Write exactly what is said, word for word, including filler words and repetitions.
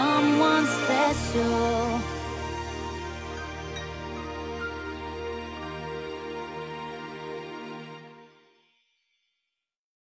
someone special.